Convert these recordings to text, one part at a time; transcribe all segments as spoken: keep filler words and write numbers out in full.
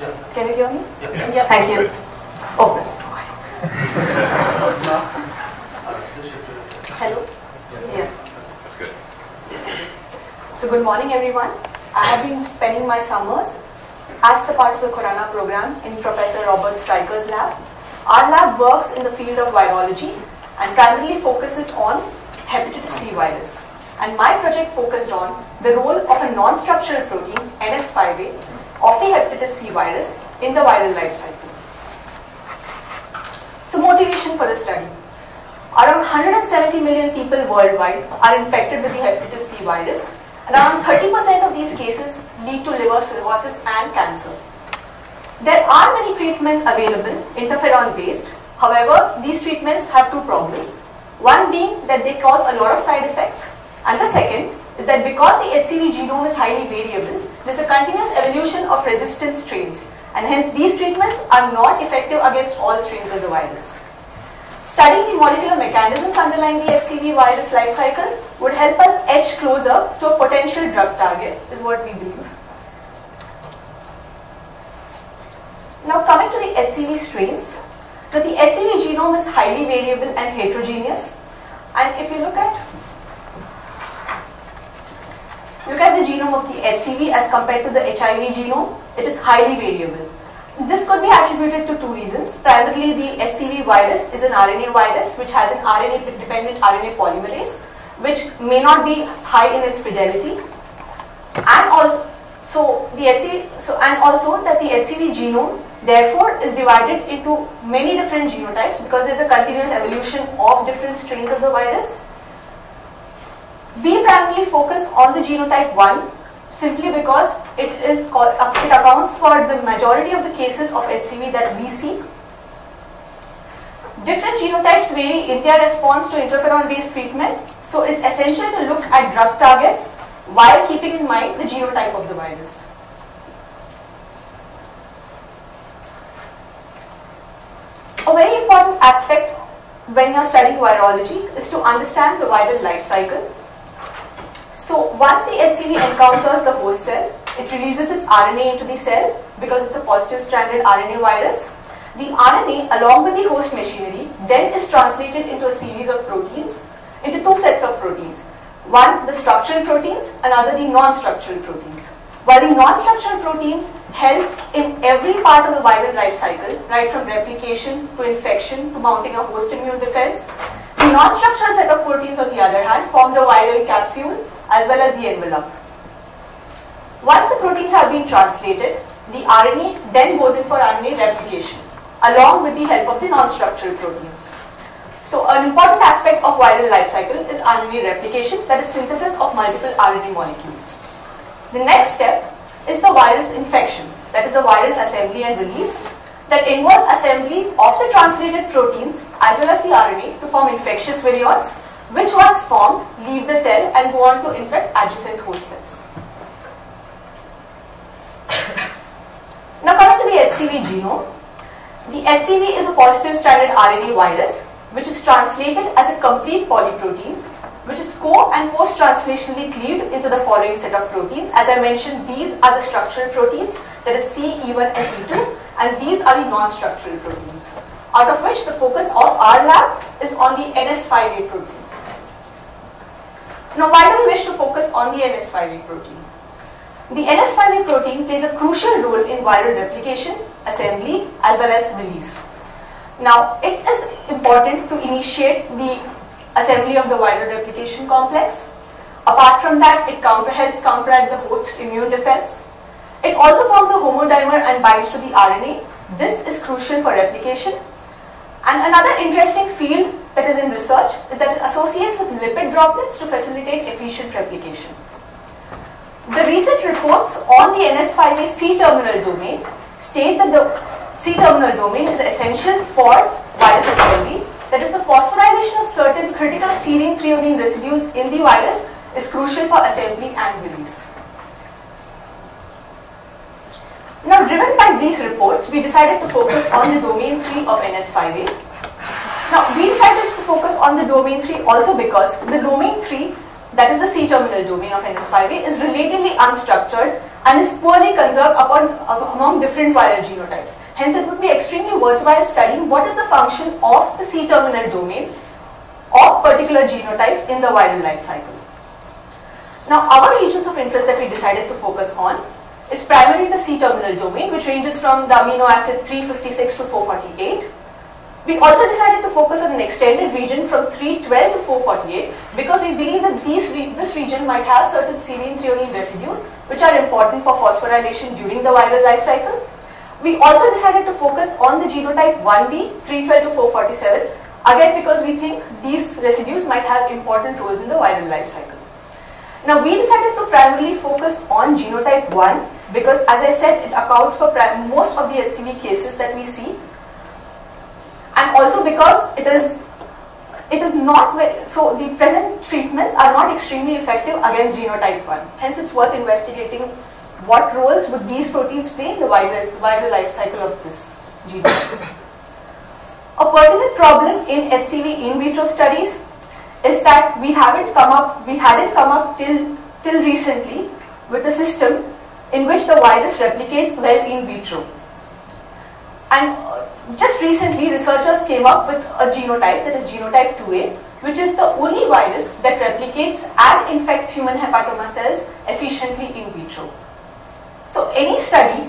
Yeah. Can you hear me? Yeah. Yeah. Thank you. Oh, that's fine. Hello? Yeah. Yeah. That's good. So good morning, everyone. I have been spending my summers as the part of the Khorana program in Professor Robert Striker's lab. Our lab works in the field of virology and primarily focuses on hepatitis C virus. And my project focused on the role of a non-structural protein, N S five A, of the hepatitis C virus in the viral life cycle. So motivation for the study. Around one hundred seventy million people worldwide are infected with the hepatitis C virus. Around thirty percent of these cases lead to liver cirrhosis and cancer. There are many treatments available, interferon-based. However, these treatments have two problems. One being that they cause a lot of side effects. And the second is that because the H C V genome is highly variable, there's a continuous evolution of resistant strains, and hence these treatments are not effective against all strains of the virus. Studying the molecular mechanisms underlying the H C V virus life cycle would help us edge closer to a potential drug target, is what we believe. Now coming to the H C V strains, the H C V genome is highly variable and heterogeneous, and if you look at Look at the genome of the H C V as compared to the H I V genome, it is highly variable. This could be attributed to two reasons. Primarily, the H C V virus is an R N A virus which has an R N A-dependent R N A polymerase, which may not be high in its fidelity, and also so the H C V, so and also that the H C V genome therefore is divided into many different genotypes because there is a continuous evolution of different strains of the virus. We primarily focus on the genotype one simply because it is called, it accounts for the majority of the cases of H C V that we see. Different genotypes vary in their response to interferon-based treatment, so it's essential to look at drug targets while keeping in mind the genotype of the virus. A very important aspect when you're studying virology is to understand the viral life cycle. So once the H C V encounters the host cell, it releases its R N A into the cell because it's a positive-stranded R N A virus. The R N A along with the host machinery then is translated into a series of proteins, into two sets of proteins. One, the structural proteins, another the non-structural proteins. While the non-structural proteins help in every part of the viral life cycle, right from replication to infection to mounting a host immune defense, the non-structural set of proteins on the other hand form the viral capsule as well as the envelope. Once the proteins have been translated, the R N A then goes in for R N A replication along with the help of the non-structural proteins. So an important aspect of viral life cycle is R N A replication, that is synthesis of multiple R N A molecules. The next step is the virus infection, that is the viral assembly and release, that involves assembly of the translated proteins as well as the R N A to form infectious virions, which once formed leave the cell and go on to infect adjacent host cells. Now coming to the H C V genome, the H C V is a positive-stranded R N A virus which is translated as a complete polyprotein which is co- and post-translationally cleaved into the following set of proteins. As I mentioned, these are the structural proteins, that is C, E one and E two, and these are the non-structural proteins, out of which the focus of our lab is on the N S five A protein. Now, why do we wish to focus on the N S five A protein? The N S five A protein plays a crucial role in viral replication, assembly, as well as release. Now, it is important to initiate the assembly of the viral replication complex. Apart from that, it counter helps counteract the host immune defense. It also forms a homodimer and binds to the R N A. This is crucial for replication. And another interesting field that is in research is that it associates with lipid droplets to facilitate efficient replication. The recent reports on the N S five A C-terminal domain state that the C-terminal domain is essential for virus assembly. That is, the phosphorylation of certain critical serine-threonine residues in the virus is crucial for assembly and release. Now, driven by these reports, we decided to focus on the domain three of N S five A. Now, we decided to focus on the domain three also because the domain three that is the C-terminal domain of N S five A, is relatively unstructured and is poorly conserved upon, among different viral genotypes. Hence, it would be extremely worthwhile studying what is the function of the C-terminal domain of particular genotypes in the viral life cycle. Now, our regions of interest that we decided to focus on is primarily the C-terminal domain, which ranges from the amino acid three fifty-six to four forty-eight. We also decided to focus on an extended region from three twelve to four forty-eight because we believe that these re this region might have certain serine threonine residues which are important for phosphorylation during the viral life cycle. We also decided to focus on the genotype one B, three twelve to four forty-seven, again because we think these residues might have important roles in the viral life cycle. Now, we decided to primarily focus on genotype one because, as I said, it accounts for most of the H C V cases that we see. And also because it is, it is not, so the present treatments are not extremely effective against genotype one. Hence, it's worth investigating what roles would these proteins play in the viral, viral life cycle of this genotype. A pertinent problem in H C V in vitro studies is that we haven't come up, we hadn't come up till, till recently with a system in which the virus replicates well in vitro. And just recently, researchers came up with a genotype, that is genotype two A, which is the only virus that replicates and infects human hepatoma cells efficiently in vitro. So any study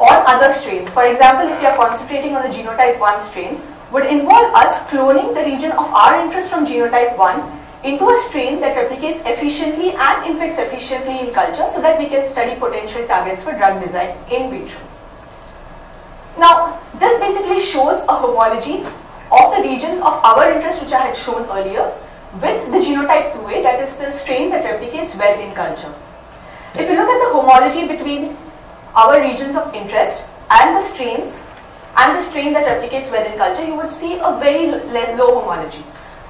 on other strains, for example, if you are concentrating on the genotype one strain, would involve us cloning the region of our interest from genotype one into a strain that replicates efficiently and infects efficiently in culture so that we can study potential targets for drug design in vitro. Now, this basically shows a homology of the regions of our interest which I had shown earlier with the genotype two A, that is the strain that replicates well in culture. If you look at the homology between our regions of interest and the strains and the strain that replicates well in culture, you would see a very low homology.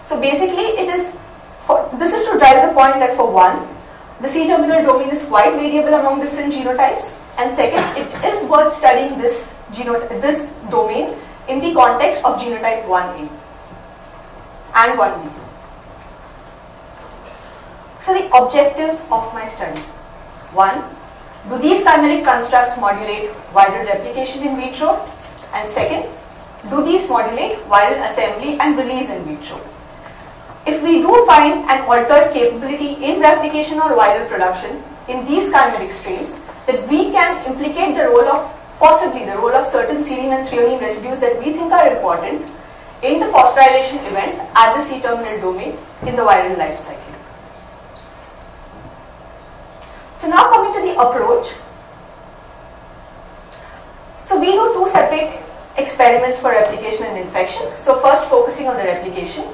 So basically, it is for, this is to drive the point that for one, the C-terminal domain is quite variable among different genotypes, and second, it is worth studying this this domain in the context of genotype one A and one B. So the objectives of my study. One, do these chimeric constructs modulate viral replication in vitro? And second, do these modulate viral assembly and release in vitro? If we do find an altered capability in replication or viral production in these chimeric strains, that we can implicate the role of possibly the role of certain serine and threonine residues that we think are important in the phosphorylation events at the C-terminal domain in the viral life cycle. So now coming to the approach. So we do two separate experiments for replication and infection. So first focusing on the replication.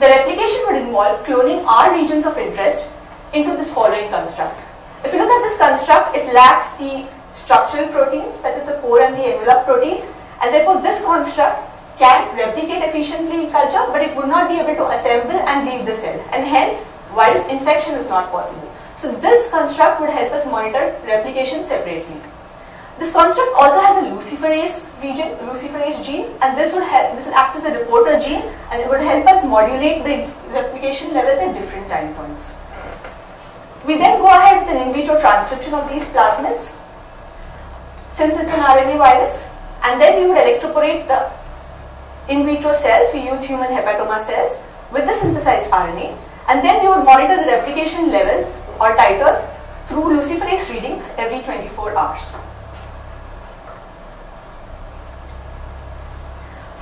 The replication would involve cloning our regions of interest into this following construct. If you look at this construct, it lacks the structural proteins, that is the core and the envelope proteins, and therefore this construct can replicate efficiently in culture, but it would not be able to assemble and leave the cell, and hence virus infection is not possible. So this construct would help us monitor replication separately. This construct also has a luciferase region, luciferase gene, and this would help, this acts as a reporter gene, and it would help us modulate the replication levels at different time points. We then go ahead with an in vitro transcription of these plasmids, since it's an R N A virus, and then we would electroporate the in vitro cells. We use human hepatoma cells with the synthesized R N A, and then we would monitor the replication levels or titers through luciferase readings every twenty-four hours.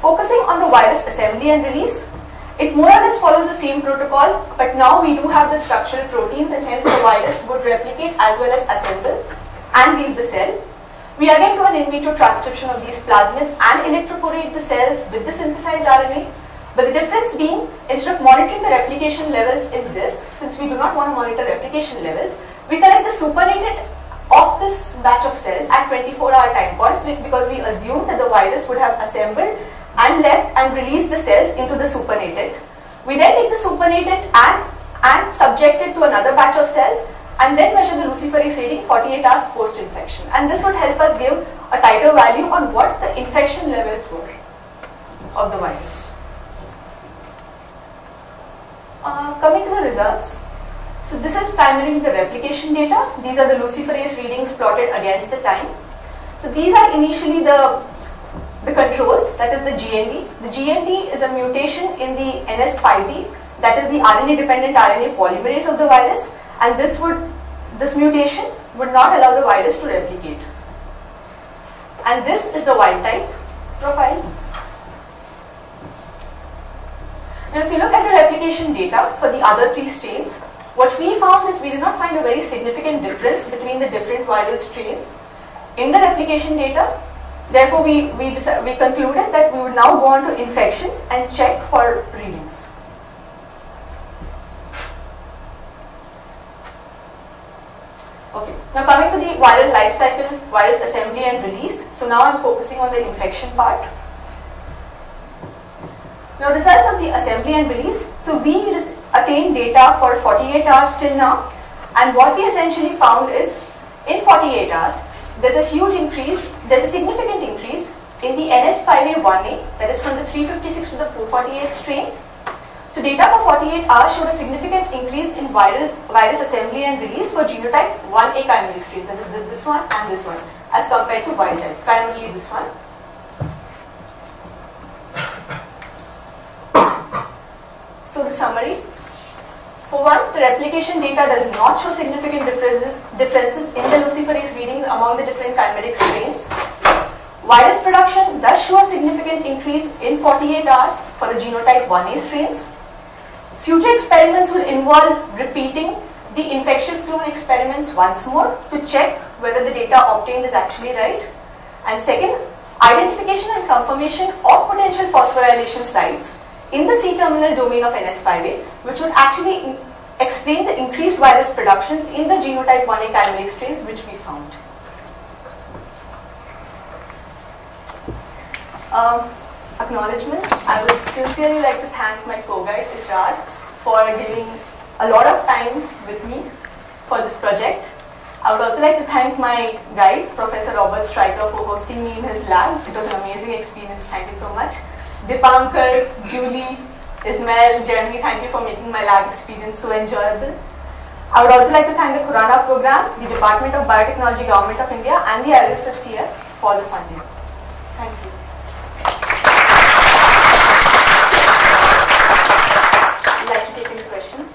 Focusing on the virus assembly and release, it more or less follows the same protocol, but now we do have the structural proteins, and hence the virus would replicate as well as assemble and leave the cell. We again do an in vitro transcription of these plasmids and electroporate the cells with the synthesized R N A, but the difference being, instead of monitoring the replication levels in this, since we do not want to monitor replication levels, we collect the supernatant of this batch of cells at twenty-four hour time points because we assume that the virus would have assembled and left and released the cells into the supernatant. We then take the supernatant and, and subject it to another batch of cells, and then measure the luciferase reading forty-eight hours post-infection. And this would help us give a tighter value on what the infection levels were of the virus. Uh, coming to the results. So this is primarily the replication data. These are the luciferase readings plotted against the time. So these are initially the, the controls, that is the G N D. The G N D is a mutation in the N S five B, that is the R N A-dependent R N A polymerase of the virus, and this would, this mutation would not allow the virus to replicate. And this is the wild type profile. Now if you look at the replication data for the other three strains, what we found is we did not find a very significant difference between the different viral strains in the replication data. Therefore, we, we, we concluded that we would now go on to infection and check for readings. Okay, now coming to the viral life cycle, virus assembly and release. So now I'm focusing on the infection part. Now results of the assembly and release. So we attained data for forty-eight hours till now, and what we essentially found is in forty-eight hours there's a huge increase, there's a significant increase in the N S five A one A, that is from the three fifty-six to the four forty-eight strain. So data for forty-eight hours showed a significant increase in viral virus assembly and release for genotype one A chimeric strains, that is this one and this one, as compared to wild type, primarily this one. So the summary, for one, the replication data does not show significant differences, differences in the luciferase readings among the different chimeric strains. Virus production does show a significant increase in forty-eight hours for the genotype one A strains. Future experiments will involve repeating the infectious clone experiments once more to check whether the data obtained is actually right. And second, identification and confirmation of potential phosphorylation sites in the C-terminal domain of N S five A, which would actually explain the increased virus productions in the genotype one A chimeric strains which we found. Um, acknowledgements. I would sincerely like to thank my co-guide Ishaq for giving a lot of time with me for this project. I would also like to thank my guide, Professor Robert Striker, for hosting me in his lab. It was an amazing experience. Thank you so much. Dipankar, Julie, Ismail, Jeremy, thank you for making my lab experience so enjoyable. I would also like to thank the Khorana program, the Department of Biotechnology, Government of India, and the R S S T F for the funding. Thank you. Would you like to take any questions?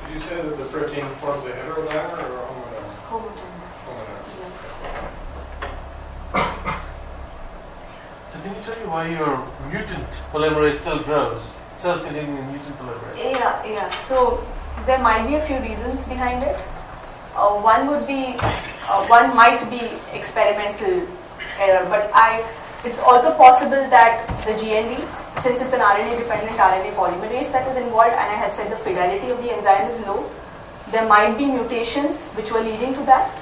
Did you say that the protein forms a heterodimer or a homodimer? Homodimer. Can you tell me why your mutant polymerase still grows? Cells containing a mutant polymerase. Yeah, yeah. So there might be a few reasons behind it. Uh, one would be, uh, one might be experimental error, but I, it's also possible that the G N D, since it's an R N A-dependent R N A polymerase that is involved, and I had said the fidelity of the enzyme is low, there might be mutations which were leading to that,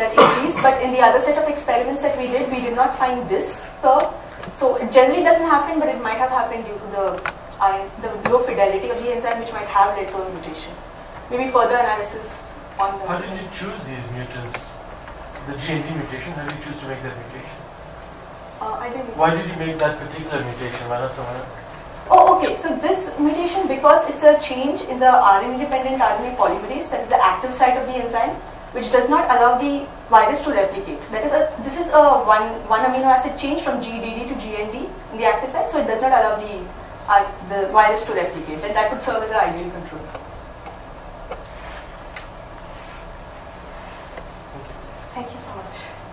that increase. But in the other set of experiments that we did, we did not find this curve. So it generally doesn't happen, but it might have happened due to the, uh, the low fidelity of the enzyme, which might have led to a mutation. Maybe further analysis on the... How did you choose these mutants? The G N D mutation, how did you choose to make that mutation? Uh, I didn't... Why did you make that particular mutation? Why not someone else? Oh, okay. So this mutation, because it's a change in the R N A-dependent R N A polymerase, that is the active site of the enzyme, which does not allow the virus to replicate. That is a, this is a one, one amino acid change from G D D to G N D in the active site, so it does not allow the, uh, the virus to replicate, and that would serve as an ideal control. Thank you so much.